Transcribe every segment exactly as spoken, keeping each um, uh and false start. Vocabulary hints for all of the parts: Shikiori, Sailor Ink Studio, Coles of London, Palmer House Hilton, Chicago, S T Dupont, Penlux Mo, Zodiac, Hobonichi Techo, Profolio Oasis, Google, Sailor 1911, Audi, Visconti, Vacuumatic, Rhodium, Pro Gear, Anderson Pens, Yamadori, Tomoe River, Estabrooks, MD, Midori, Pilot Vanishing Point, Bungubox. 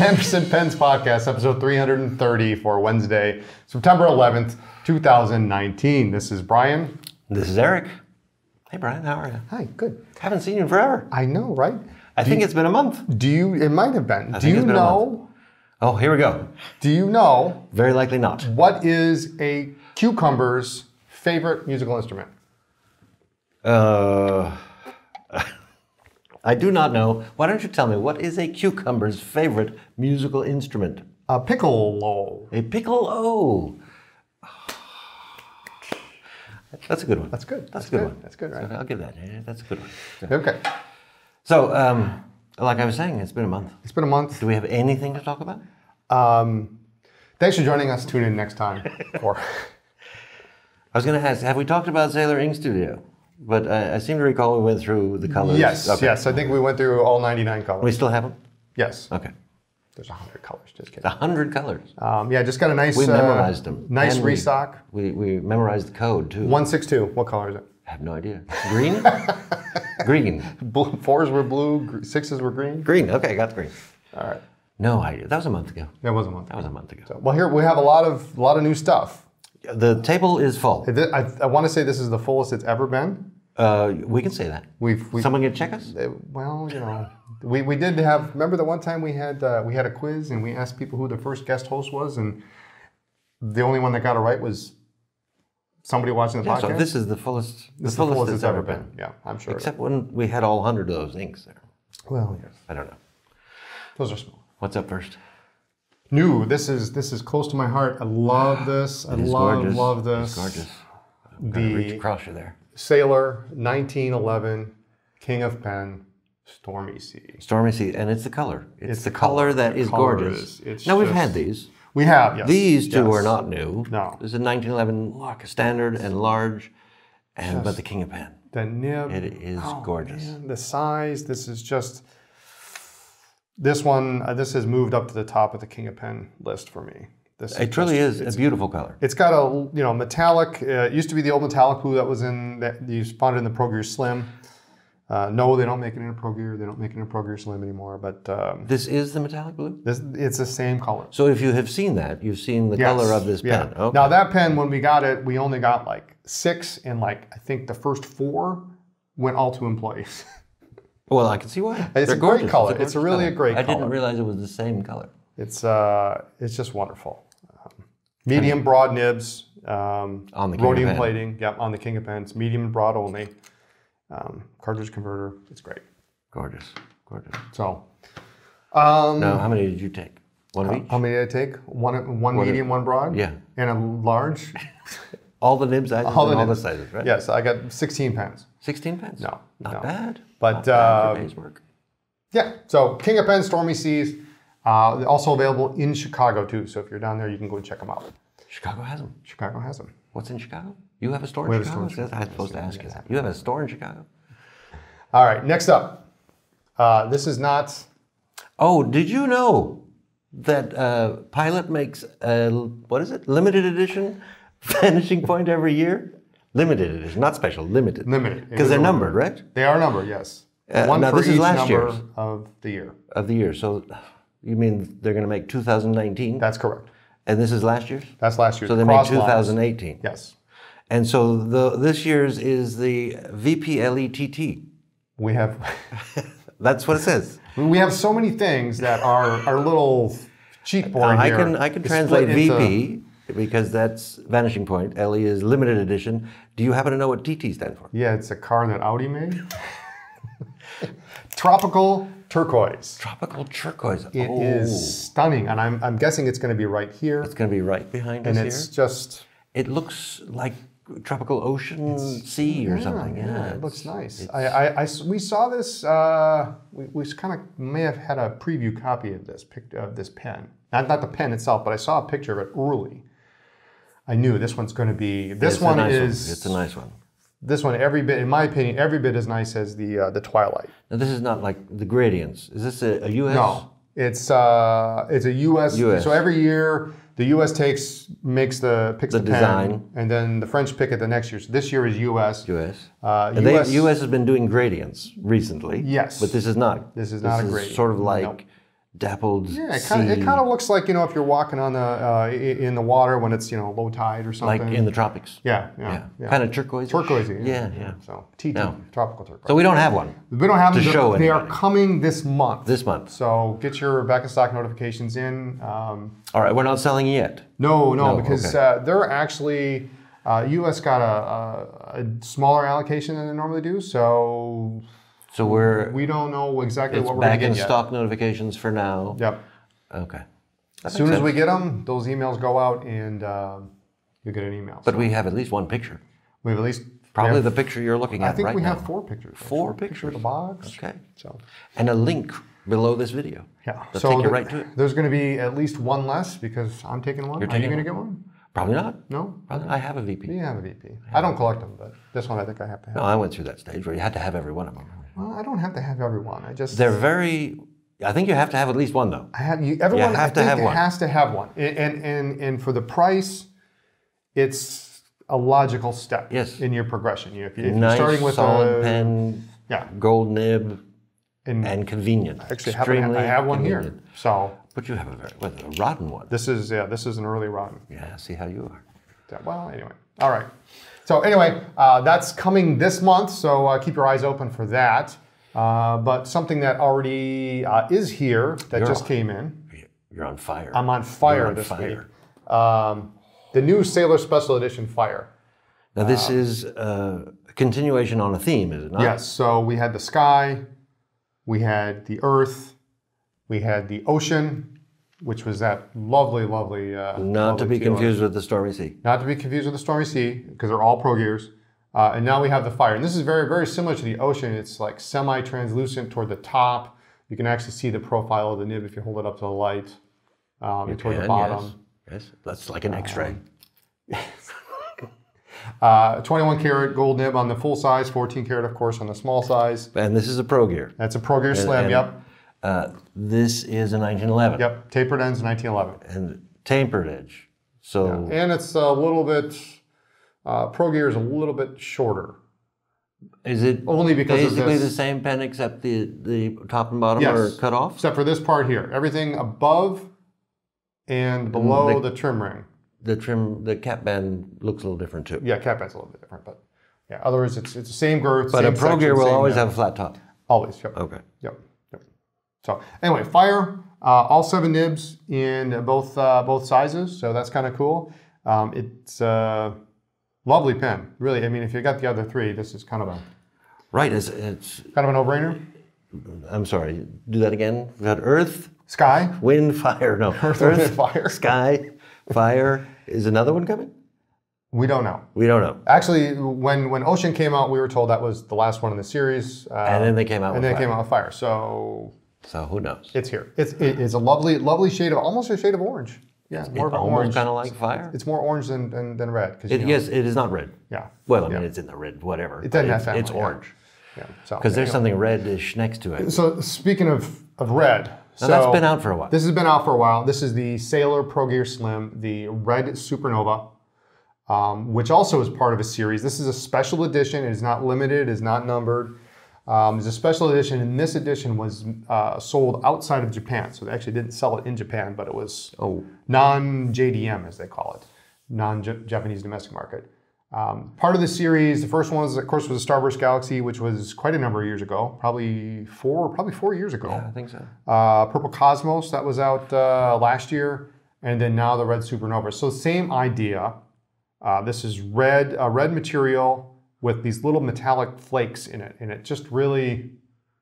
Anderson Pens Podcast, episode three hundred thirty for Wednesday, September eleventh, two thousand nineteen. This is Brian. This is Eric. Hey, Brian. How are you? Hi. Good. Haven't seen you in forever. I know, right? I do think you, it's been a month. Do you? It might have been. I do think it's you been know? A month. Oh, here we go. Do you know? Very likely not. What is a cucumber's favorite musical instrument? Uh. I do not know. Why don't you tell me, what is a cucumber's favorite musical instrument? A piccolo. A piccolo. That's a good one. That's good. That's, That's a good, good one. That's good, right? So I'll give that. That's a good one. So. Okay. So, um, like I was saying, it's been a month. It's been a month. Do we have anything to talk about? Um, thanks for joining us. Tune in next time. Or I was going to ask, have we talked about Sailor Ink Studio? But I, I seem to recall we went through the colors. Yes, okay. yes. I think we went through all ninety-nine colors. We still have them? Yes. Okay. There's one hundred colors, just kidding. one hundred colors? Um, yeah, just got a nice... We memorized uh, them. Nice and restock. We, we, we memorized the code, too. one sixty-two. What color is it? I have no idea. Green? Green. Blue, fours were blue, sixes were green? Green. Okay, I got the green. All right. No idea. That was a month ago. That was a month ago. That was a month ago. So, well, here we have a lot of, a lot of new stuff. The table is full. I, I want to say this is the fullest it's ever been. Uh, we can say that. We've, we've someone gonna check us? Uh, well, you know, we, we did have. Remember the one time we had uh, we had a quiz and we asked people who the first guest host was, and the only one that got it right was somebody watching the yeah, podcast. So this is the fullest. This the fullest, the fullest it's, it's ever been. been. Yeah, I'm sure. Except when we had all hundred of those inks there. Well, yes. I don't know. Those are small. What's up first? New. This is this is close to my heart. I love this. I love gorgeous. love this. It's gorgeous. The reach across you there. Sailor nineteen eleven, King of Pen, Stormy Sea. Stormy Sea, and it's the color. It's, it's the color, color that the is color gorgeous. Is, now we've just, had these. We have. Yes. These two yes. are not new. No. This is a nineteen eleven lock, standard and large, and just but the King of Pen. The nib. It is oh, gorgeous. Man. The size. This is just. This one, uh, this has moved up to the top of the King of Pen list for me. This it is truly just, is a beautiful color. It's got a, you know, metallic, uh, it used to be the old metallic blue that was in, that you found it in the Pro Gear Slim. Uh, no, they don't make it in a Pro Gear, they don't make it in a Pro Gear Slim anymore, but... Um, this is the metallic blue? This, it's the same color. So if you have seen that, you've seen the yes. color of this yeah. pen. Okay. Now that pen, when we got it, we only got like six, and like, I think the first four went all to employees. Well, I can see why. It's a great color. It's a, it's a really color. a great color. I didn't color. realize it was the same color. It's uh, it's just wonderful. Um, medium, I mean, broad nibs. Um, on the King rhodium of Pen. plating. Yep, on the King of Pens. Medium and broad only. Um, cartridge converter. It's great. Gorgeous, gorgeous. So, um, now how many did you take? One how, each. How many did I take? One, one what medium, is, one broad. Yeah, and a large. All the nib sizes, all the, and all nibs. the sizes, right? Yes, yeah, so I got sixteen pens. sixteen pens? No, not no. bad. But not bad um, work. Yeah, so King of Pens, Stormy Seas, uh, also available in Chicago too. So if you're down there, you can go and check them out. Chicago has them. Chicago has them. What's in Chicago? You have a store in we have Chicago. A store in Chicago. I was supposed to ask you that. You have a store in Chicago. All right, next up. Uh, this is not. Oh, did you know that uh, Pilot makes a, what is it? Limited edition. Vanishing Point every year? Limited edition, not special, limited. Limited. Because they're numbered, right? They are numbered, yes. Uh, One now for this each is last number year's. of the year. Of the year, so you mean they're going to make two thousand nineteen? That's correct. And this is last year's? That's last year's. So they Cross make two thousand eighteen? Lines. Yes. And so the, this year's is the V P L E T T. We have... That's what it says. We have so many things that are, are little cheatboard here. I can, I can translate V P... Because that's Vanishing Point. L E is limited edition. Do you happen to know what T T stands for? Yeah, it's a car that Audi made. Tropical turquoise. Tropical turquoise. It oh. is stunning, and I'm, I'm guessing it's going to be right here. It's going to be right behind and us here. And it's just... It looks like tropical ocean sea or yeah, something. Yeah, yeah, it looks nice. I, I, I, we saw this, uh, we, we kind of may have had a preview copy of this, of this pen. Not, not the pen itself, but I saw a picture of it early. I knew this one's going to be, this one is, it's a nice one. This one, every bit, in my opinion, every bit as nice as the uh, the Twilight. Now, this is not like the gradients. Is this a, a U S? No, it's uh, it's a U S. U S. So every year, the U S takes makes the picks the, the design, pen, and then the French pick it the next year. So this year is U S. U S. Uh, and U S. They, U S has been doing gradients recently. Yes, but this is not. This is not this a is gradient. Sort of like. Nope. Dappled. Yeah, it kind, of, it kind of looks like, you know, if you're walking on the uh, in the water when it's, you know, low tide or something. Like in the tropics. Yeah, yeah, yeah. yeah. Kind of turquoise. Turquoise. Yeah, yeah. yeah. So T T, no. tropical turquoise. So we don't have one. We don't have to them. show They anybody. are coming this month. This month. So get your back of stock notifications in. Um, All right, we're not selling yet. No, no, no because okay. uh, they're actually uh, U S got a, a, a smaller allocation than they normally do, so. So we're we don't know exactly what we're going to get yet. It's back in stock notifications for now. Yep. Okay. As soon as we get them, those emails go out, and uh, you get an email. But so. we have at least one picture. We have at least probably have, the picture you're looking at right now. I think we now. have four pictures. Four, four pictures. Picture of the box. Okay. So and a link below this video. Yeah. They'll so take you right to it. There's going to be at least one less because I'm taking one. You're taking Are you going to get one? Probably not. No? Probably not. I have a V P. You have a V P. I, I don't collect them, but this one I think I have to have. No, I went through that stage where you had to have every one of them. Well, I don't have to have every one. I just... They're very... I think you have to have at least one, though. I have, you, everyone you have I to have one. has to have one. And, and, and, and for the price, it's a logical step yes. in your progression. You, if you, if nice, you're starting with solid a... pen, yeah. gold nib, and, and convenient. I actually have, I have one convenient. here, so... But you have a very well, a rotten one. This is yeah. This is an early rotten. Yeah. See how you are. Yeah, well, anyway. All right. So anyway, uh, that's coming this month. So uh, keep your eyes open for that. Uh, but something that already uh, is here that you're just on, came in. You're on fire. I'm on fire on this fire. week. Um, the new Sailor Special Edition Fire. Now this uh, is a continuation on a theme, is it not? Yes. So we had the sky. We had the earth. We had the ocean, which was that lovely, lovely... Uh, Not lovely to be teal. confused with the Stormy Sea. Not to be confused with the Stormy Sea, because they're all Pro Gears. Uh, and now we have the fire. And this is very, very similar to the ocean. It's like semi-translucent toward the top. You can actually see the profile of the nib if you hold it up to the light. Um, you toward can, the bottom. Yes. yes, that's like an X-ray. Um, Uh, twenty-one karat gold nib on the full size, fourteen karat, of course, on the small size. And this is a Pro Gear. That's a Pro Gear and, Slim, and, yep. Uh, this is a nineteen eleven. Yep, tapered ends nineteen eleven. And tapered edge. So yeah. And it's a little bit, uh, Pro Gear is a little bit shorter. Is it only because basically of this. the same pen except the, the top and bottom yes. are cut off? Except for this part here. Everything above and below the, the trim ring. The trim, the cap band looks a little different too. Yeah, cap band's a little bit different, but yeah, otherwise it's, it's the same girth. But same a Pro section, Gear will always name. have a flat top. Always, yep. Okay. Yep. So anyway, fire, uh, all seven nibs in both uh, both sizes, so that's kind of cool. Um, it's a lovely pen, really. I mean, if you got the other three, this is kind of a... Right, it's... it's kind of a no-brainer. I'm sorry, do that again. We've got earth... Sky. Wind, fire, no. Earth, earth wind, fire. Sky, fire. Is another one coming? We don't know. We don't know. Actually, when, when Ocean came out, we were told that was the last one in the series. Um, and then they came out and with And then they came out with fire, so... So who knows? It's here. It's it's a lovely, lovely shade of almost a shade of orange. Yeah, more of an orange, kind of like fire. It's more orange than than, than red. It, you know, yes, it is not red. Yeah. Well, I mean, yeah. it's in the red, whatever. It doesn't have family. It's orange. Yeah. Because yeah. so, there's something reddish next to it. So speaking of of red, so now that's been out for a while. This has been out for a while. This is the Sailor Pro Gear Slim, the Red Supernova, um, which also is part of a series. This is a special edition. It is not limited. It is not numbered. Um, it's a special edition, and this edition was uh, sold outside of Japan. So they actually didn't sell it in Japan, but it was oh. non-J D M, as they call it, non-Japanese domestic market. Um, part of the series, the first one, was, of course, was the Starburst Galaxy, which was quite a number of years ago, probably four, probably four years ago. Yeah, I think so. Uh, Purple Cosmos, that was out uh, last year, and then now the Red Supernova. So same idea. Uh, this is red, uh, red material. With these little metallic flakes in it, and it just really,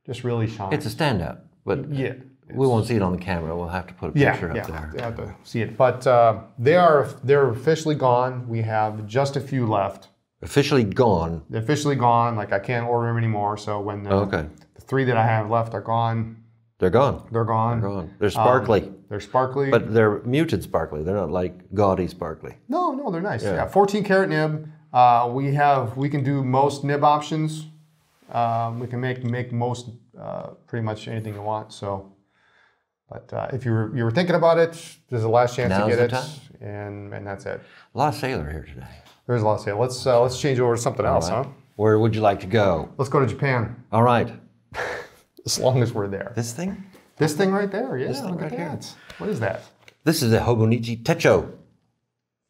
just really shines. It's a standout, but yeah, we won't see it on the camera. We'll have to put a picture yeah, up yeah, there. Yeah, have to see it. But uh, they are they're officially gone. We have just a few left. Officially gone. They're officially gone. Like I can't order them anymore. So when the, okay. the three that I have left are gone, they're gone. They're gone. They're gone. They're sparkly. Um, They're sparkly. But they're muted sparkly. They're not like gaudy sparkly. No, no, they're nice. Yeah, yeah. fourteen karat nib. Uh, we have, we can do most nib options. Um, we can make make most uh, pretty much anything you want. So, but uh, if you were you were thinking about it, there's a last chance Now's to get it, time. and and that's it. A lot of Sailor here today. There's a lot of Sailor. Let's uh, let's change over to something All else, right. huh? Where would you like to go? Let's go to Japan. All right. As long as we're there. This thing? This thing right there, yeah. This thing right here. What is that? This is a Hobonichi Techo.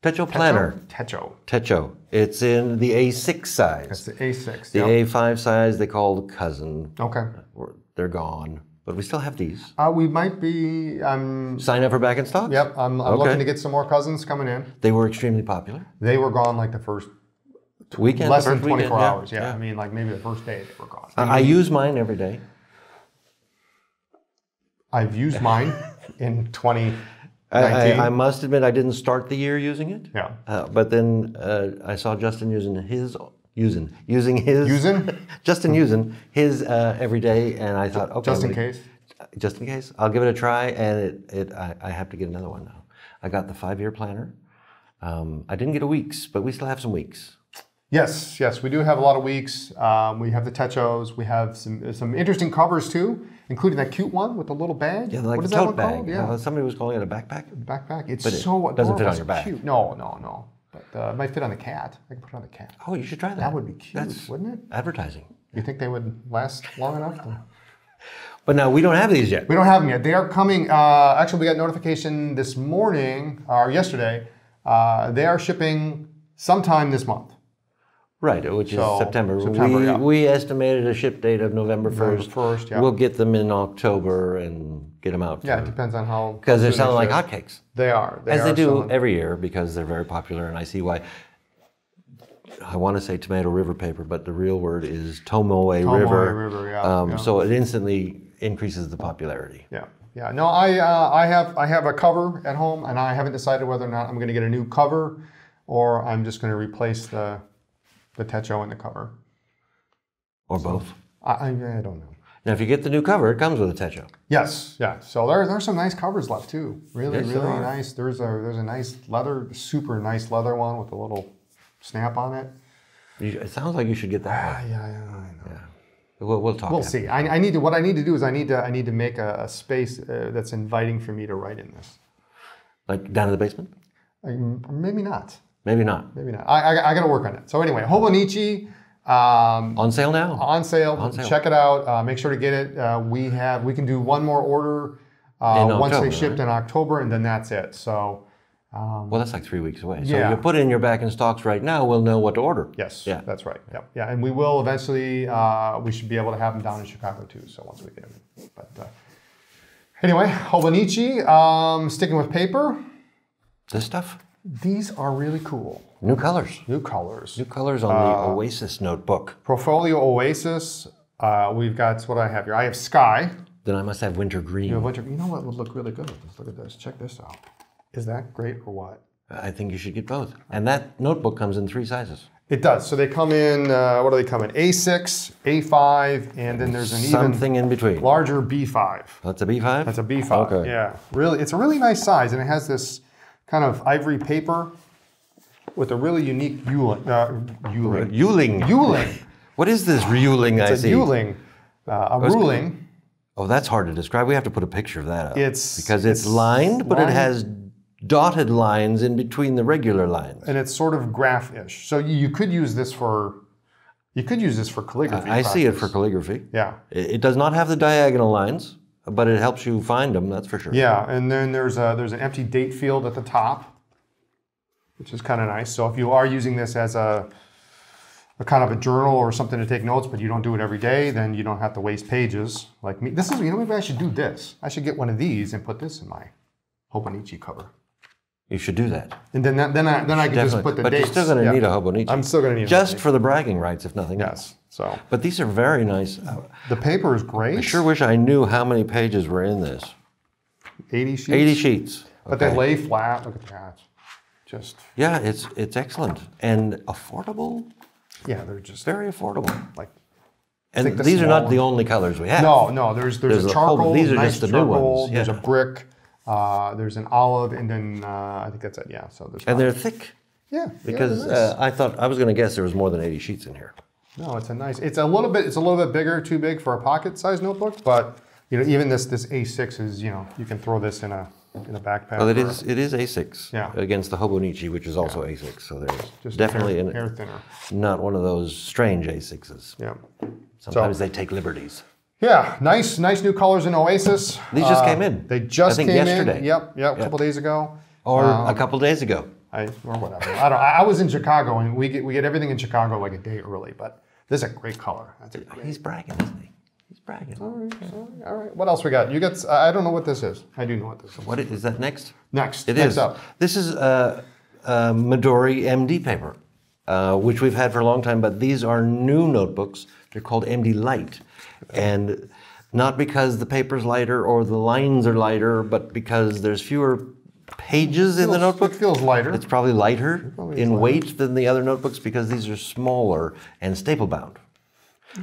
Techo planner. Techo. Techo. It's in the A six size. That's the A six. The yep. A five size they call the cousin. Okay. They're gone. But we still have these. Uh, we might be... Um, Sign up for back in stock? Yep. I'm, I'm okay. looking to get some more cousins coming in. They were extremely popular. They were gone like the first... Weekend, less than twenty-four weekend, yeah, hours, yeah. yeah. I mean, like maybe the first day they were gone. I, I use mine every day. I've used mine in twenty nineteen. I, I, I must admit, I didn't start the year using it. Yeah. Uh, but then uh, I saw Justin using his, using, using his, using? Justin using his uh, every day, and I thought, okay, just in case, just in case, I'll give it a try, and it, it, I, I have to get another one now. I got the five-year planner. Um, I didn't get a weeks, but we still have some weeks. Yes, yes, we do have a lot of weeks. Um, we have the Techos. We have some some interesting covers too, including that cute one with the little bag. Yeah, like what is a tote that bag. Called? Yeah, uh, somebody was calling it a backpack. Backpack. It's but so it doesn't adorable. fit on your back. Cute. No, no, no. But uh, it might fit on the cat. I can put it on the cat. Oh, you should try that. That would be cute, That's wouldn't it? Advertising. You think they would last long enough? To... But no, we don't have these yet. We don't have them yet. They are coming. Uh, actually, we got notification this morning or yesterday. Uh, they are shipping sometime this month. Right, which is so, September. September we, yeah. we estimated a ship date of November first. November first, yeah. We'll get them in October and get them out. Yeah, it depends on how... Because they're selling like hotcakes. They are. They As are they do selling. every year because they're very popular, and I see why. I want to say Tomato River paper, but the real word is Tomoe, Tomoe River. River yeah, um, yeah. So it instantly increases the popularity. Yeah, yeah. No, I, uh, I, have, I have a cover at home, and I haven't decided whether or not I'm going to get a new cover or I'm just going to replace the... the Techo and the cover. Or so, both? I, I, I don't know. Now, if you get the new cover, it comes with a Techo. Yes, yeah. So there, there are some nice covers left, too. Really, yes, really nice. There's a, there's a nice leather, super nice leather one with a little snap on it. You, it sounds like you should get that one. Uh, yeah, yeah, I know. Yeah. We'll, we'll talk. We'll after. see. I, I need to, what I need to do is I need to, I need to make a, a space uh, that's inviting for me to write in this. Like down in the basement? I, maybe not. Maybe not. Maybe not. I, I, I got to work on it. So anyway, Hobonichi. Um, on sale now. On sale. On sale. Check it out. Uh, make sure to get it. Uh, we have. We can do one more order uh, October, once they shipped right? in October, and then that's it. So. Um, well, that's like three weeks away. So yeah. If you put in your back in stocks right now, we'll know what to order. Yes. Yeah. That's right. Yeah. Yeah. And we will eventually. Uh, we should be able to have them down in Chicago too. So once we get them. But uh, anyway, Hobonichi. Um, sticking with paper. This stuff. These are really cool. New colors. New colors. New colors on the uh, Oasis notebook. Profolio Oasis. Uh, we've got what I have here. I have Sky. Then I must have Winter Green. You have Winter Green. You know what would look really good with this? Look at this. Check this out. Is that great or what? I think you should get both. And that notebook comes in three sizes. It does. So they come in, uh, what do they come in? A six, A five, and then there's an Something even in between. larger B five. That's a B five? That's a B five. Okay. Yeah. Really, it's a really nice size, and it has this kind of ivory paper with a really unique Yuling. Uh, Yuling. Yuling. Yuling. What is this Yuling I see? It's a Yuling. Uh, a ruling. Oh, that's hard to describe. We have to put a picture of that up. It's, because it's, it's lined, lined, but it has dotted lines in between the regular lines. And it's sort of graph-ish. So you could use this for... You could use this for calligraphy. I, I see it for calligraphy. Yeah. It, it does not have the diagonal lines. But it helps you find them, that's for sure. Yeah, and then there's a, there's an empty date field at the top, which is kind of nice. So if you are using this as a, a kind of a journal or something to take notes, but you don't do it every day, then you don't have to waste pages like me. This is, you know, maybe I should do this. I should get one of these and put this in my Hobonichi cover. You should do that. And then that, then I then I can just put the but dates. But you're still going to yeah. need a Hobonichi. I'm still going to need just a for the bragging rights, if nothing else. Yes. So. But these are very nice. The paper is great. I sure wish I knew how many pages were in this. Eighty sheets. Eighty sheets. But okay. They lay flat. Look at that. Just. Yeah, it's it's excellent and affordable. Yeah, they're just very affordable. Like. And these are not the only colors we have. No, no. There's there's, there's a charcoal. A whole, these are nice just the charcoal, new ones. Yeah. There's a brick. Uh, there's an olive, and then uh, I think that's it. Yeah. So there's. And olive. They're thick. Yeah. Because yeah, uh, I thought I was going to guess there was more than eighty sheets in here. No, it's a nice. It's a little bit. It's a little bit bigger, too big for a pocket-sized notebook. But you know, even this this A six is, you know, you can throw this in a in a backpack. Well, it is. A, it is A six. Yeah. Against the Hobonichi, which is also yeah. A six. So there's just definitely hair, an, hair thinner. Not one of those strange A sixes. Yeah. Sometimes so, they take liberties. Yeah, nice, nice new colors in Oasis. These just uh, came in. They just I think came yesterday. in. Yep, yep, a yep. couple days ago. Or um, a couple days ago. I, or whatever. I don't. I was in Chicago, and we get we get everything in Chicago like a day early. But this is a great color. That's a great... He's bragging, isn't he? He's bragging. All right, all right, all right. What else we got? You got? I don't know what this is. I do know what this is. What is, is that next? Next. It next is. Up. This is uh, uh, Midori M D paper, uh, which we've had for a long time. But these are new notebooks. They're called M D Light. And not because the paper's lighter or the lines are lighter, but because there's fewer pages feels, in the notebook. It feels lighter. It's probably lighter it probably in lighter. weight than the other notebooks because these are smaller and staple bound.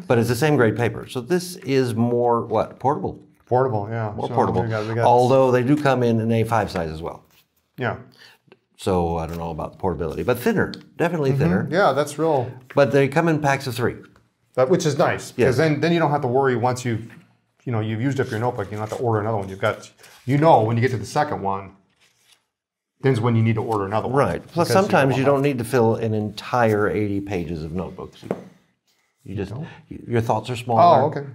But it's the same grade paper. So this is more, what, portable? Portable, yeah. More so portable. We got, we got Although they do come in an A five size as well. Yeah. So I don't know about portability, but thinner, definitely mm-hmm. thinner. Yeah, that's real. But they come in packs of three. But, which is nice, because yes. then, then you don't have to worry once you've, you know, you've used up your notebook, you don't have to order another one. You've got, you know, when you get to the second one, then's when you need to order another one. Right. Plus, sometimes you don't, you don't need to fill an entire eighty pages of notebooks. You, you just, no. you, your thoughts are smaller. Oh, okay.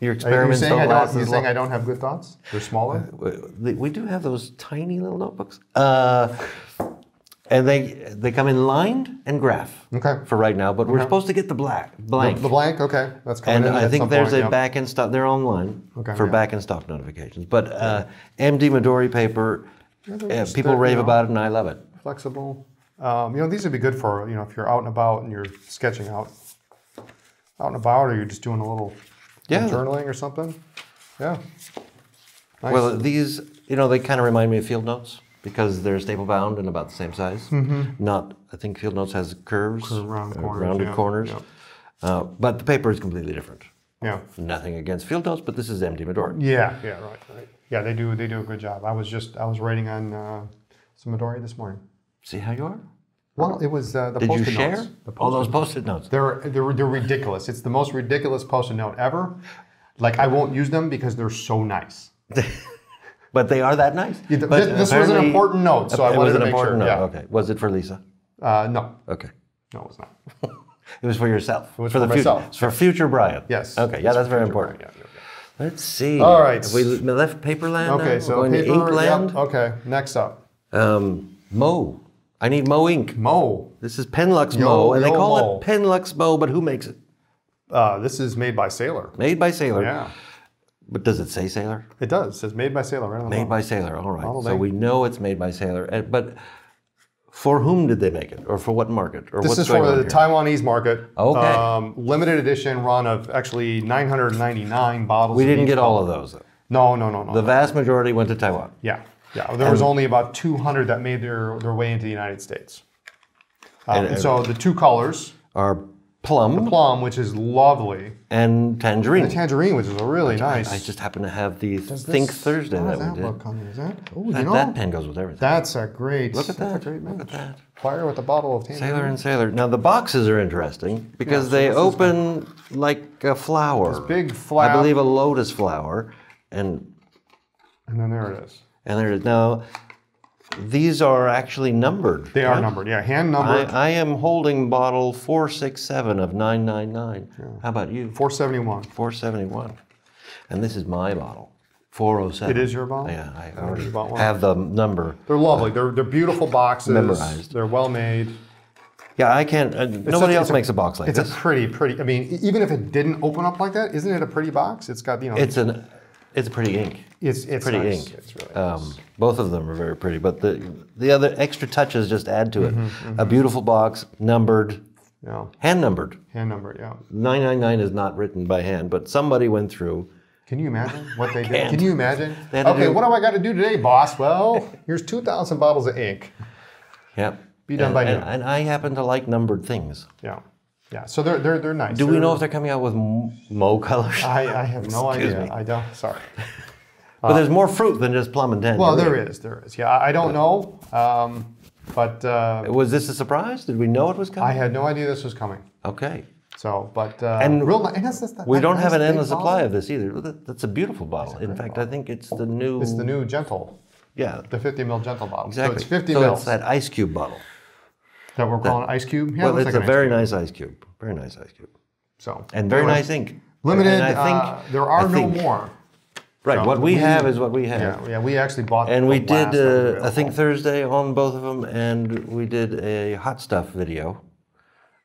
Your experiments don't last as long. Are you saying I don't have good thoughts? They're smaller? Uh, we do have those tiny little notebooks. Uh... And they they come in lined and graph okay. for right now, but okay. we're supposed to get the black blank. The, the blank, okay, that's coming. And in I think there's point, a yep. back and stock. They're online okay, for yeah. back and stock notifications. But uh, M D Midori paper, yeah, uh, people rave you know, about it, and I love it. Flexible. Um, you know, these would be good for you know if you're out and about and you're sketching out, out and about, or you're just doing a little yeah. journaling or something. Yeah. Nice. Well, these you know they kind of remind me of field notes. Because they're staple bound and about the same size. Mm-hmm. Not, I think Field Notes has curves, Curve, round corners, rounded yeah, corners. Yeah. Uh, but the paper is completely different. Yeah. Nothing against Field Notes, but this is M D Midori. Yeah, yeah, right, right. Yeah, they do, they do a good job. I was just, I was writing on uh, some Midori this morning. See how you are? Well, it was uh, the post-it notes. Did you share? All those post-it notes. They're, they're they're ridiculous. It's the most ridiculous post-it note ever. Like I won't use them because they're so nice. But they are that nice. Yeah, but this was an important note, so I wanted to make sure. It was an important note, yeah. okay. Was it for Lisa? Uh, no. Okay. No, it was not. It was for yourself. It was for, for the myself. It's for future Brian. Yes. Okay, yeah, that's very important. Yeah, yeah, yeah. Let's see. All right. Have we left Paperland Okay, now? so going paper, to Inkland. Yep. Okay, next up. Um, Mo. I need Mo ink. Mo. This is Penlux Yo, Mo, and they call Mo. it Penlux Mo, but who makes it? Uh, this is made by Sailor. Made by Sailor. Yeah. But does it say Sailor? It does. It says made by Sailor. Right on the made model. by Sailor. All right. Model so name. we know it's made by Sailor. But for whom did they make it? Or for what market? Or this what's is going for the here? Taiwanese market. Okay. Um, limited edition run of actually nine hundred ninety-nine bottles. We didn't get color. all of those, though. No, no, no, no. The no. vast majority went to Taiwan. Yeah. Yeah. There and was only about two hundred that made their, their way into the United States. Um, and, and so the two colors are... Plum. The plum, which is lovely. And tangerine. And the tangerine, which is really I, nice. I just happen to have the this, Think Thursday that, that we did. Coming? Is that, ooh, that, you know, that pen goes with everything. That's a great Look at that. Great look at that. Fire with a bottle of tangerine. Sailor and Sailor. Now, the boxes are interesting because yeah, so they open like a flower. This big flower. I believe a lotus flower. And, and then there it is. And there it is. Now, these are actually numbered. They right? are numbered, yeah, hand numbered. I, I am holding bottle four sixty-seven of nine ninety-nine. Yeah. How about you? four seventy-one. four seventy-one. And this is my bottle, four oh seven. It is your bottle? Yeah, I already I bought one. have the number. They're lovely. Uh, they're, they're beautiful boxes. Memorized. They're well made. Yeah, I can't, uh, nobody a, else a, makes a box like it's this. It's a pretty, pretty, I mean, even if it didn't open up like that, isn't it a pretty box? It's got, you know. It's an. It's pretty ink. It's, it's pretty nice. ink. It's really nice. um, both of them are very pretty, but the the other extra touches just add to it. Mm-hmm, mm-hmm. A beautiful box, numbered, yeah. hand numbered. Hand numbered, yeah. nine ninety-nine is not written by hand, but somebody went through. Can you imagine what they did? Can you imagine? Okay, do... what do I got to do today, boss? Well, here's two thousand bottles of ink. Yep. Be done and, by and, now. And I happen to like numbered things. Yeah. Yeah, so they're they're they're nice. Do we they're, know if they're coming out with Mo colors? I, I have no idea. Me. I don't. Sorry. But uh, there's more fruit than just plum and tangerine. Well, there is, there is. Yeah, I don't know. Um, but uh, was this a surprise? Did we know it was coming? I had no idea this was coming. Okay. So, but uh, and real and that's, that's, that's, we don't have an endless supply of this either. That's a beautiful bottle. In fact, bottle. I think it's the new. It's the new Gentle. Yeah, the fifty mil Gentle bottle. Exactly. So it's fifty mils. It's that ice cube bottle. That we're calling that, ice cube. Yeah, well, it's like a very nice ice cube. Very nice ice cube. So and very nice ink. Limited. And I think uh, there are no more. Right, so what we, we have is what we have. Yeah, yeah, we actually bought and we did, uh, I think Thursday on both of them, and we did a hot stuff video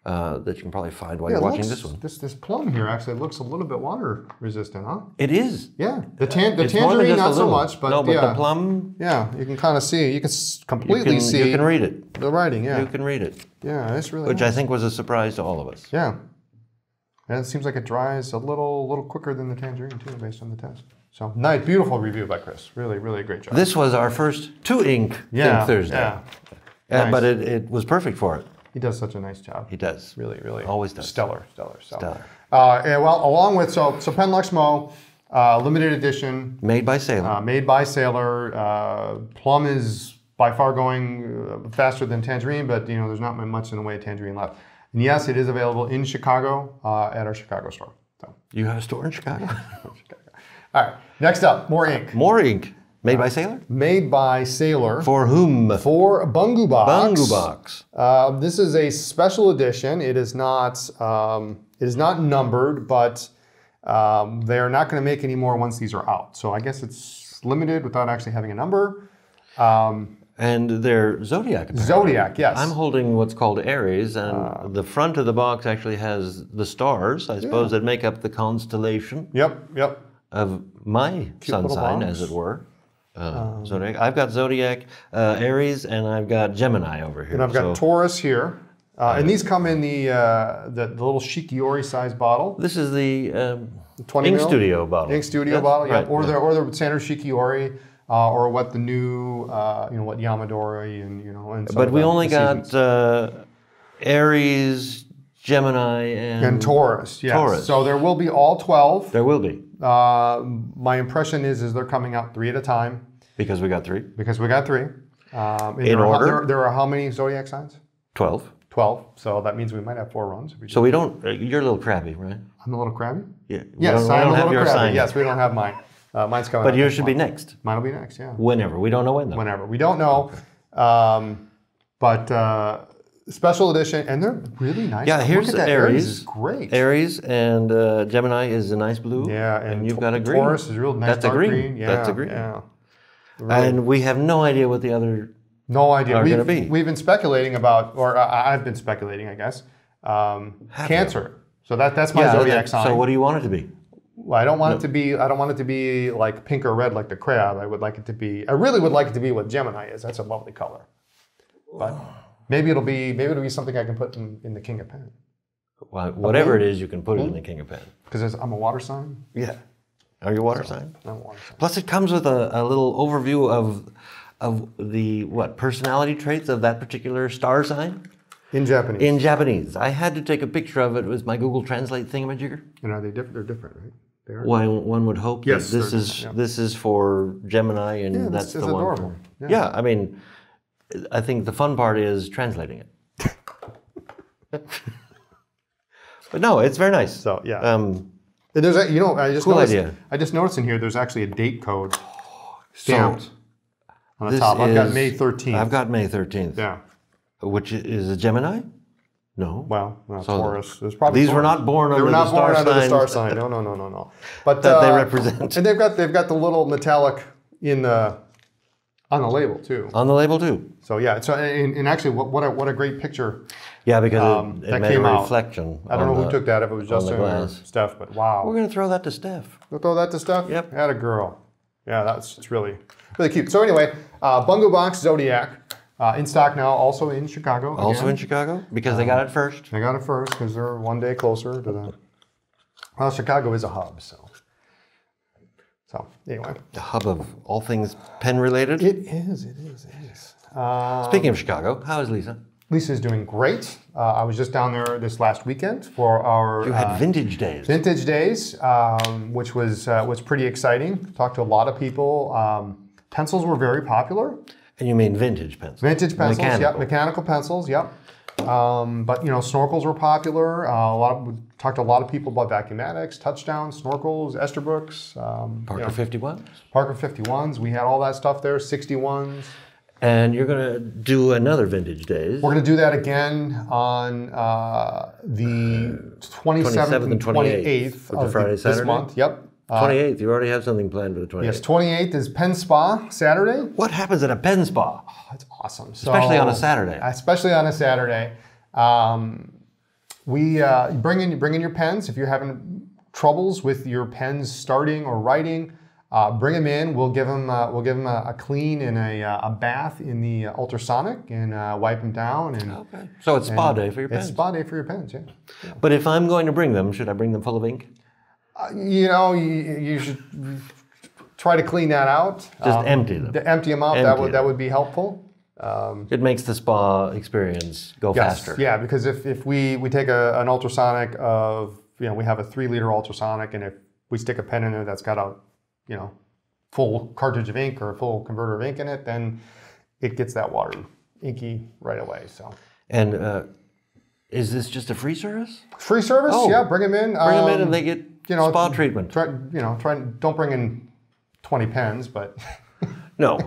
uh, that you can probably find while yeah, you're watching looks, this one. This this plum here actually looks a little bit water resistant, huh? It is. Yeah, the tan the tangerine not so much, but, no, but yeah, the plum. Yeah, you can kind of see. You can completely you can, see. You can read it. The writing, yeah. You can read it. Yeah, it's really which nice. I think was a surprise to all of us. Yeah, and it seems like it dries a little little quicker than the tangerine too, based on the test. So nice, beautiful review by Chris. Really, really great job. This was our first two ink yeah, thing Thursday. Yeah. Uh, nice. But it, it was perfect for it. He does such a nice job. He does. Really, really. Always does. Stellar, stellar, stellar. stellar. Uh, and well, along with, so, so Penlux Mo, uh, limited edition. Made by Sailor. Uh, made by Sailor. Uh, plum is by far going faster than tangerine, but you know, there's not much in the way of tangerine left. And yes, it is available in Chicago uh, at our Chicago store. So you have a store in Chicago? Chicago. All right, next up, more ink. Uh, more ink, made uh, by Sailor? Made by Sailor. For whom? For Bungubox. Bungubox. Uh, this is a special edition. It is not, um, it is not numbered, but um, they are not gonna make any more once these are out. So I guess it's limited without actually having a number. Um, and they're Zodiac. Apparently. Zodiac, yes. I'm holding what's called Aries, and uh, the front of the box actually has the stars, I suppose, yeah. that make up the constellation. Yep, yep. Of my Cute sun sign, box. as it were, uh, um, Zodiac. I've got Zodiac, uh, Aries, and I've got Gemini over here. And I've got so, Taurus here. Uh, and these come in the, uh, the, the little Shikiori size bottle. This is the um, Ink mil? Studio bottle. Ink Studio That's, bottle, yeah. Right, or, yeah. The, or the standard Shikiori, uh, or what the new, uh, you know, what Yamadori and, you know. And but we the, only the got uh, Aries, Gemini, and, and Taurus, yes. Taurus. So there will be all twelve. There will be. Uh, my impression is, is they're coming out three at a time. Because we got three. Because we got three. Um, in there order. Are, there, there are how many zodiac signs? Twelve. Twelve. So that means we might have four runs. If we so we don't, you're a little crabby, right? I'm a little crabby? Yeah. Yes, I'm a little crabby. Sign. Yes, we don't have mine. Uh, mine's coming but out. But yours should month. be next. Mine will be next, yeah. Whenever. We don't know when, though. Whenever. We don't know. Um, but... Uh, Special edition, and they're really nice. Yeah, here's Aries. Aries is great. Aries and uh, Gemini is a nice blue. Yeah, and, and you've got a green. Taurus is real nice. That's a green. green. Yeah, that's a green. Yeah. Really. And we have no idea what the other. No idea. Are we've, gonna be. We've been speculating about, or uh, I've been speculating, I guess. Um, cancer. So that that's my yeah, zodiac sign. So what do you want it to be? Well, I don't want no. it to be. I don't want it to be like pink or red, like the crab. I would like it to be. I really would like it to be what Gemini is. That's a lovely color. But. Maybe it'll be maybe it'll be something I can put in, in the King of Pen. Well, whatever it is, you can put mm-hmm. it in the King of Pen. Because I'm a water sign. Yeah, are you a water so, sign? I'm a water sign. Plus, it comes with a, a little overview of of the what personality traits of that particular star sign. In Japanese. In Japanese, I had to take a picture of it. It was my Google Translate thingamajigger. And are they different? They're different, right? They are. Well, one would hope. Yes, that this is yeah. this is for Gemini, and yeah, that's the one. Adorable. Yeah. yeah, I mean. I think the fun part is translating it. But no, it's very nice. So yeah, um, there's a, you know I just cool noticed, idea. I just noticed in here there's actually a date code stamped so on the top. I've is, got May thirteenth. I've got May thirteenth. Yeah, which is a Gemini. No. Well, no, so Taurus. There's probably these Taurus. were not born under, were not the, born star under the star sign. No, no, no, no, no. But that uh, they represent. And they've got they've got the little metallic in the. On the label too. On the label too. So yeah, so and, and actually, what what a, what a great picture. Yeah, because um, it, it that made came a reflection. Out. I don't know the, who took that. If it was Justin or Steph, but wow. We're gonna throw that to Steph. We'll throw that to Steph. Yep. Had a girl. Yeah, that's it's really really cute. So anyway, uh, Bungubox Zodiac uh, in stock now, also in Chicago. Again. Also in Chicago because um, they got it first. They got it first because they're one day closer to the. Well, Chicago is a hub, so. So anyway, the hub of all things pen related. It is. It is. It is. Um, Speaking of Chicago, how is Lisa? Lisa's doing great. Uh, I was just down there this last weekend for our... You had uh, vintage days. Vintage days, um, which was uh, was pretty exciting. Talked to a lot of people. Um, pencils were very popular. And you mean vintage pencils? Vintage pencils, mechanical. Yep. Mechanical pencils, yep. Um, but, you know, snorkels were popular. Uh, a lot of, we talked to a lot of people about vacuumatics, touchdowns, snorkels, Estabrooks. Um, Parker you know, fifty-ones? Parker fifty-ones. We had all that stuff there, sixty-ones. And you're going to do another Vintage Days. We're going to do that again on uh, the twenty-seventh and twenty-eighth of Friday, Saturday. This month. Yep. twenty-eighth, uh, you already have something planned for the twenty-eighth. Yes, twenty-eighth is Pen Spa Saturday. What happens at a Pen Spa? Oh, it's awesome. So, especially on a Saturday. Especially on a Saturday. Um, we uh, bring, in, bring in your pens. If you're having troubles with your pens starting or writing, uh, bring them in. We'll give them, uh, we'll give them a, a clean and a, a bath in the ultrasonic and uh, wipe them down. And, okay. So it's spa day for your pens. It's spa day for your pens, yeah. yeah. But if I'm going to bring them, should I bring them full of ink? Uh, you know, you, you should try to clean that out. Just um, empty them. The empty them out. Empty that would them. that would be helpful. Um, it makes the spa experience go yes, faster. Yeah, because if if we we take a, an ultrasonic of you know we have a three liter ultrasonic, and if we stick a pen in there that's got a you know full cartridge of ink or a full converter of ink in it, then it gets that watery, inky right away. So and uh, is this just a free service? Free service? Oh, yeah, bring them in. Bring um, them in, and they get. You know, spa treatment. Try, you know, try don't bring in twenty pens, but no,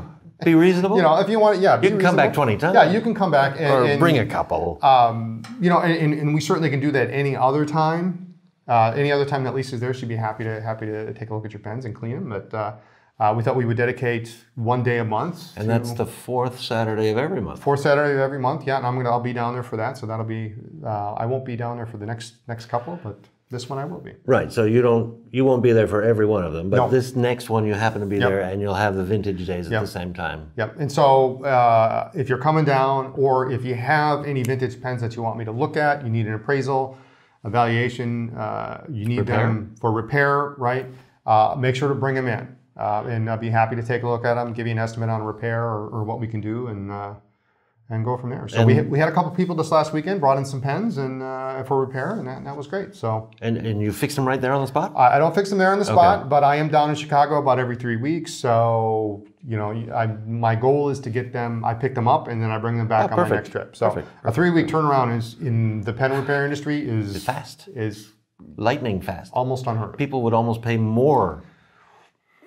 be reasonable. You know, if you want, yeah, be you can reasonable. Come back twenty times. Yeah, you can come back and, or and bring a couple. Um, you know, and, and we certainly can do that any other time. Uh, any other time that Lisa's there, she'd be happy to happy to take a look at your pens and clean them. But uh, uh, we thought we would dedicate one day a month, and that's the fourth Saturday of every month. Fourth Saturday of every month, yeah. And I'm gonna I'll be down there for that, so that'll be uh, I won't be down there for the next next couple, but. This one I will be. Right, so you don't, you won't be there for every one of them, but no. This next one you happen to be yep. there, and you'll have the vintage days at yep. the same time. Yep. And so, uh, if you're coming down, or if you have any vintage pens that you want me to look at, you need an appraisal, evaluation, uh, you need repair. them for repair, right? Uh, make sure to bring them in, uh, and I'll be happy to take a look at them, give you an estimate on repair or, or what we can do, and. Uh, And go from there. So and we we had a couple people this last weekend brought in some pens and uh, for repair, and that, and that was great. So and and you fixed them right there on the spot. I, I don't fix them there on the spot, okay. But I am down in Chicago about every three weeks. So you know, I my goal is to get them. I pick them up and then I bring them back oh, on my next trip. So perfect. Perfect. A three week turnaround is in the pen repair industry is it's fast, is lightning fast, almost unheard of. People would almost pay more.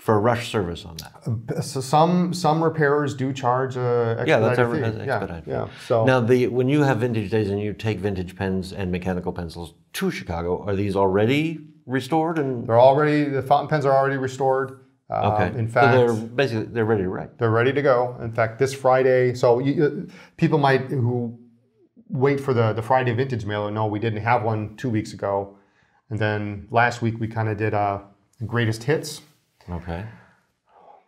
For rush service on that, so some some repairers do charge a yeah that's every expedited yeah, fee. Yeah. So now the when you have vintage days and you take vintage pens and mechanical pencils to Chicago, are these already restored and they're already the fountain pens are already restored. Uh, okay. In fact, so they're basically they're ready to write. They're ready to go. In fact, this Friday, so you, people might who wait for the the Friday vintage mailer. No, we didn't have one two weeks ago, and then last week we kind of did uh, greatest hits. Okay.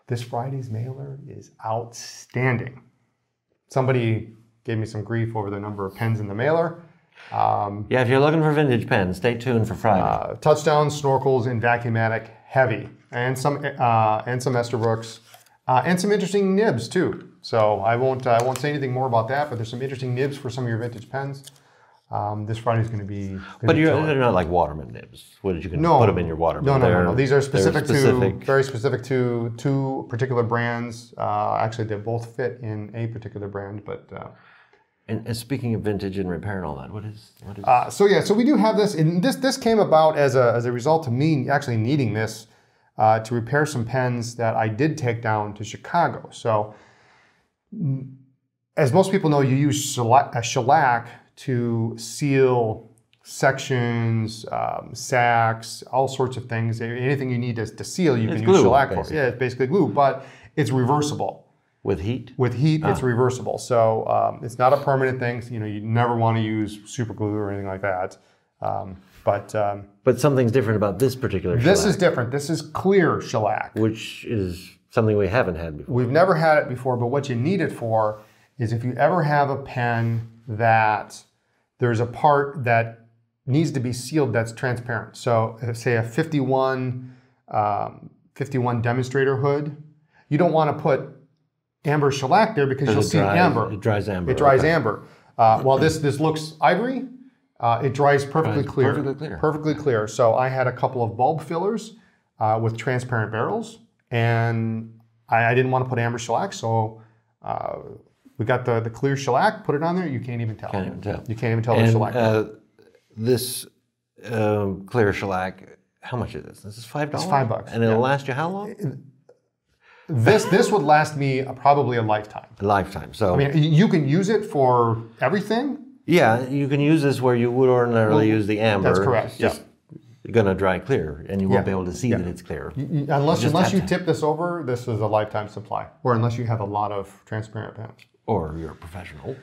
This Friday's mailer is outstanding. Somebody gave me some grief over the number of pens in the mailer. Um, yeah, if you're looking for vintage pens, stay tuned for Friday. Uh, touchdowns, snorkels, and vacuumatic heavy, and some uh, and some Estabrooks, uh, and some interesting nibs too. So I won't uh, I won't say anything more about that. But there's some interesting nibs for some of your vintage pens. Um, this Friday's going to be. Gonna but you're, they're not like Waterman nibs. What did you can no, put them in your Waterman? No, no, no, no. These are specific, specific to very specific to two particular brands. Uh, actually, they both fit in a particular brand. But uh, and, and speaking of vintage and repair and all that, what is what is? Uh, so yeah, so we do have this. And this this came about as a as a result of me actually needing this uh, to repair some pens that I did take down to Chicago. So as most people know, you use shellac, a shellac. to seal sections, um, sacks, all sorts of things. Anything you need to, to seal, you it's can glue, use shellac for. Yeah, it's basically glue, but it's reversible. With heat? With heat, ah. It's reversible. So um, it's not a permanent thing. So, you know, you never want to use super glue or anything like that. Um, but um, but something's different about this particular shellac. This is different. This is clear shellac. Which is something we haven't had before. We've never had it before, but what you need it for is if you ever have a pen that there's a part that needs to be sealed that's transparent. So say a fifty-one demonstrator hood, you don't want to put amber shellac there because you'll see dries, amber. It dries amber. It dries okay. amber. Uh, while this, this looks ivory, uh, it dries perfectly clear. Perfectly clear. Perfectly clear. So I had a couple of bulb fillers uh, with transparent barrels, and I, I didn't want to put amber shellac, so uh, we got the, the clear shellac, put it on there, you can't even tell. Can't even tell. You can't even tell the shellac. Uh, this uh, clear shellac, how much is this? This is five dollars? It's five bucks. And it'll yeah. last you how long? It, This this would last me a, probably a lifetime. A lifetime. So I mean, you can use it for everything. Yeah, you can use this where you would ordinarily well, use the amber. That's correct. It's just yeah. going to dry clear, and you won't yeah. be able to see yeah. that it's clear. You, you, unless unless you tip this over, this is a lifetime supply, or unless you have a lot of transparent pens, or you're a professional.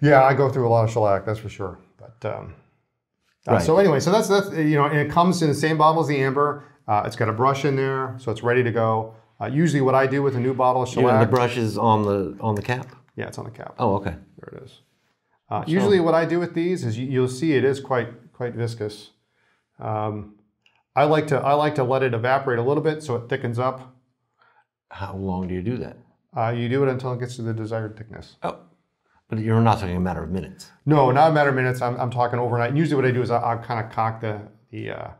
Yeah, I go through a lot of shellac, that's for sure. But um, uh, right. so anyway, so that's that's you know, and it comes in the same bottle as the amber. Uh, it's got a brush in there, so it's ready to go. Uh, usually what I do with a new bottle of shellac... You know, the brush is on the, on the cap? Yeah, it's on the cap. Oh, okay. There it is. Uh, so, usually what I do with these is you, you'll see it is quite, quite viscous. Um, I, like to, I like to let it evaporate a little bit so it thickens up. How long do you do that? Uh, you do it until it gets to the desired thickness. Oh, but you're not talking a matter of minutes. No, not a matter of minutes. I'm, I'm talking overnight. Usually what I do is I, I kind of cock the... the uh,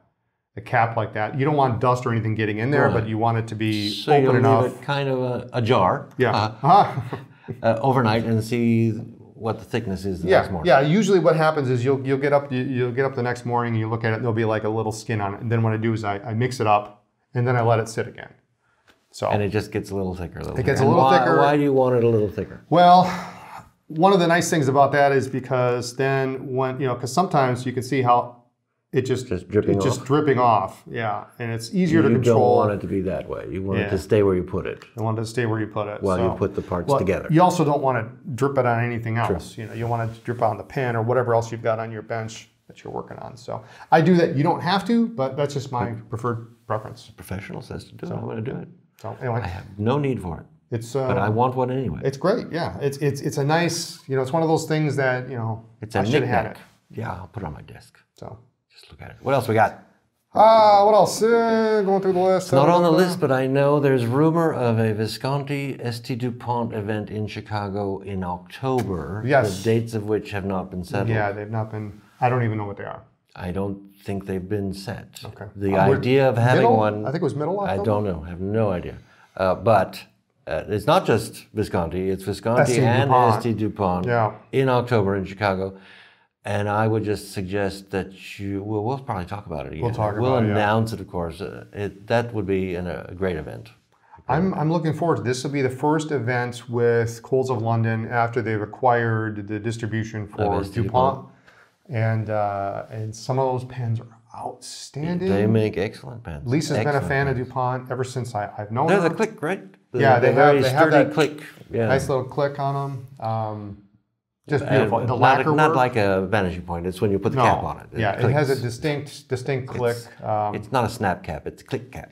the cap like that. You don't want dust or anything getting in there, right. but you want it to be so open enough. So you leave it kind of a, a jar yeah. uh, uh-huh. uh, overnight and see what the thickness is the yeah. next morning. Yeah, usually what happens is you'll, you'll, get up, you'll get up the next morning and you look at it and there'll be like a little skin on it. And then what I do is I, I mix it up and then I let it sit again. So And it just gets a little thicker. A little it thicker. gets a little why, thicker. Why do you want it a little thicker? Well, one of the nice things about that is because then when, you know, because sometimes you can see how It just, just dripping it's off. just dripping off, yeah. And it's easier you to control. You don't want it to be that way. You want yeah. it to stay where you put it. You want it to stay where you put it. While so. you put the parts well, together. You also don't want to drip it on anything else. True. You know, you want it to drip on the pen or whatever else you've got on your bench that you're working on. So I do that. You don't have to, but that's just my preferred preference. The professional says to do so, it. I'm going to do it. So anyway, I have no need for it. It's, uh, but I want one anyway. It's great. Yeah. It's it's it's a nice. You know, it's one of those things that you know. It's a I should have had it. Yeah, I'll put it on my desk. So. Just look at it. What else we got? Ah, uh, what else? Uh, going through the list. It's not on the list, but I know there's rumor of a Visconti S T Dupont event in Chicago in October. Yes. The dates of which have not been settled. Yeah, they've not been. I don't even know what they are. I don't think they've been set. Okay. The um, idea of having middle? one. I think it was middle October. I don't know. I have no idea. Uh, but uh, it's not just Visconti. It's Visconti and S T Dupont yeah. in October in Chicago. And I would just suggest that you, well, we'll probably talk about it again. We'll talk about we'll it, We'll announce yeah. it, of course. Uh, it, that would be an, a great event. A great I'm, event. I'm looking forward to this. This will be the first event with Coles of London after they've acquired the distribution for Dupont. Dupont. And, uh, and some of those pens are outstanding. They make excellent pens. Lisa's excellent been a fan pens. of Dupont ever since I, I've known There's her. There's a click, right? The, yeah, they, the have, they have that click. Yeah. Nice little click on them. Um, Just beautiful. The not, lacquer not like a vanishing point. It's when you put the no. cap on it. it yeah, clicks. It has a distinct, distinct click. It's, um, it's not a snap cap. It's a click cap.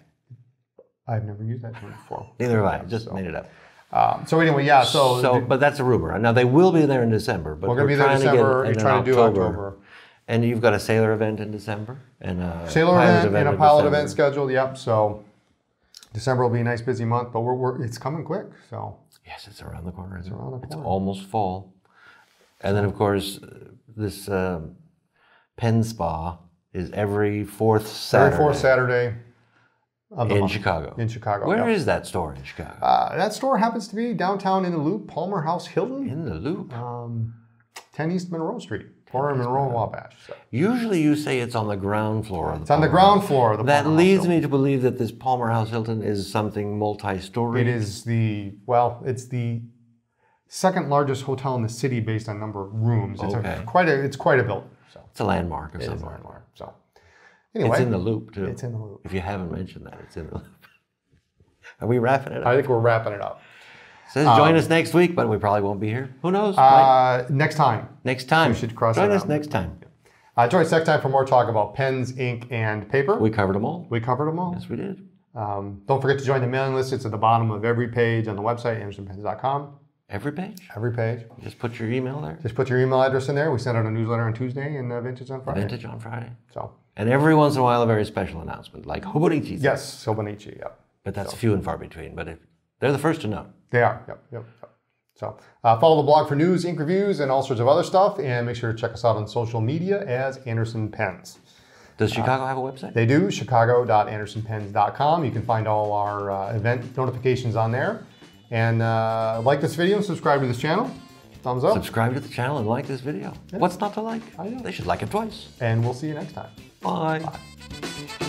I've never used that term before. Neither have I. Cap, just so. made it up. Um, so anyway, yeah. So, so but that's a rumor. Now they will be there in December. But we're going to be there in December. You're trying to do October. And you've got a Sailor event in December and a Sailor event, event and a Pilot December. event scheduled. Yep. So December will be a nice busy month, but we're, we're it's coming quick. So yes, it's around the corner. It's around the corner. It's almost fall. And then, of course, this um, pen spa is every fourth Saturday. Every fourth Saturday of the month. In Chicago. In Chicago. Where yep. is that store in Chicago? Uh, that store happens to be downtown in the Loop, Palmer House Hilton. In the Loop. Um, ten East Monroe Street, corner of Monroe and Wabash. So. Usually, you say it's on the ground floor. Of the it's Palmer on the ground House. floor. Of the that Palmer leads House me to believe that this Palmer House Hilton is something multi-story. It is the well. It's the second largest hotel in the city based on number of rooms. It's okay. a, quite a it's quite a building. So it's a landmark or something. It's a landmark. So anyway, it's in the Loop too. It's in the Loop. If you haven't mentioned that, it's in the Loop. Are we wrapping it up? I think we're wrapping it up. Says so um, join us next week, but we probably won't be here. Who knows? Uh, right? Next time. Next time. We should cross. Join us out. next time. Uh, join us next time for more talk about pens, ink, and paper. We covered them all. We covered them all. Yes, we did. Um, don't forget to join the mailing list. It's at the bottom of every page on the website, anderson pens dot com. Every page? Every page. Just put your email there? Just put your email address in there. We send out a newsletter on Tuesday and uh, Vintage on Friday. Vintage on Friday. So. And every once in a while a very special announcement, like Hobonichi's. Yes, Hobonichi, yep. But that's so. few and far between, but if, they're the first to know. They are, yep, yep, yep. So uh, follow the blog for news, ink reviews, and all sorts of other stuff. And make sure to check us out on social media as Anderson Pens. Does Chicago uh, have a website? They do, chicago dot anderson pens dot com. You can find all our uh, event notifications on there. And uh, like this video, subscribe to this channel. Thumbs up. Subscribe to the channel and like this video. Yeah. What's not to like? I know. They should like it twice. And we'll see you next time. Bye. Bye.